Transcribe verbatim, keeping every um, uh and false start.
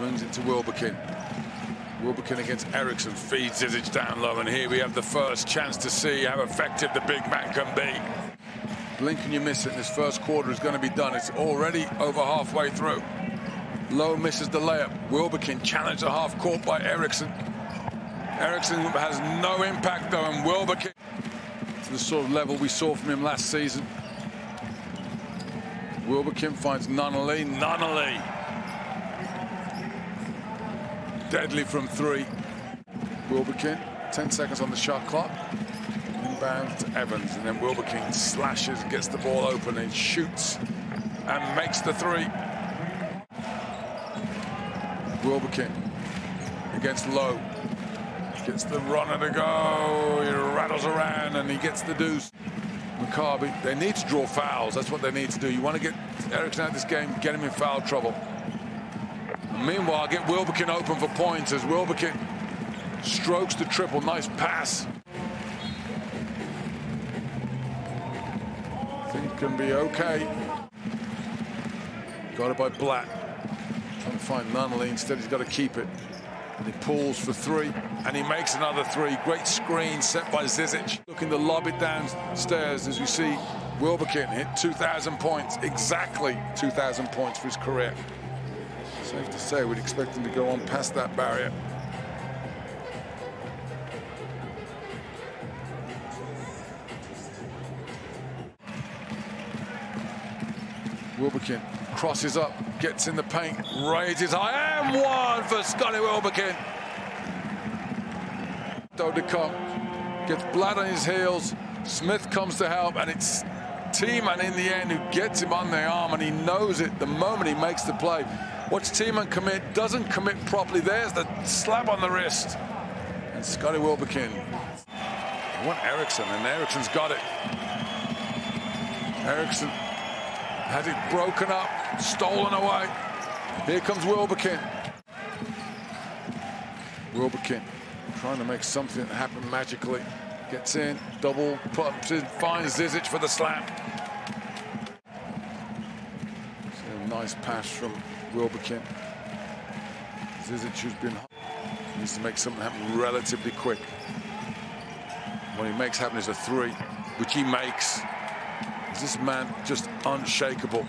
swings into Wilbekin. Wilbekin against Ericsson, feeds Zizic down low, and here we have the first chance to see how effective the big man can be. Blink and you miss it, and this first quarter is going to be done. It's already over halfway through. Lowe misses the layup. Wilbekin challenged a half court by Ericsson. Ericsson has no impact though, and Wilbekin to the sort of level we saw from him last season. Wilbekin finds Nunnally. Nunnally. Deadly from three. Wilbekin, ten seconds on the shot clock. Inbound to Evans, and then Wilbekin slashes, gets the ball open, and shoots, and makes the three. Wilbekin against Lowe. Gets the runner to go. He rattles around, and he gets the deuce. McCarvey, they need to draw fouls. That's what they need to do. You want to get Ericsson out of this game, get him in foul trouble. And meanwhile, get Wilbekin open for points as Wilbekin strokes the triple. Nice pass. I think can be okay. Got it by Black. Trying to find Nunnally. Instead, he's got to keep it. And he pulls for three, and he makes another three. Great screen set by Zizic. Looking to lob it downstairs, as you see, Wilbekin hit two thousand points, exactly two thousand points for his career. Safe to say, we'd expect him to go on past that barrier. Wilbekin crosses up, gets in the paint, raises high, and one for Scottie Wilbekin. Dodekop gets Blatt on his heels, Smith comes to help, and it's Tiemann in the end who gets him on the arm, and he knows it the moment he makes the play. Watch Tiemann commit, doesn't commit properly, there's the slap on the wrist. And Scottie Wilbekin. They want Ericsson, and Ericsson's got it. Ericsson has it broken up, stolen away. Here comes Wilbekin. Wilbekin trying to make something happen magically. Gets in, double pumps in, finds Zizic for the slam. So a nice pass from Wilbekin. Zizic, who's been hot, needs to make something happen relatively quick. What he makes happen is a three, which he makes. This man just unshakable.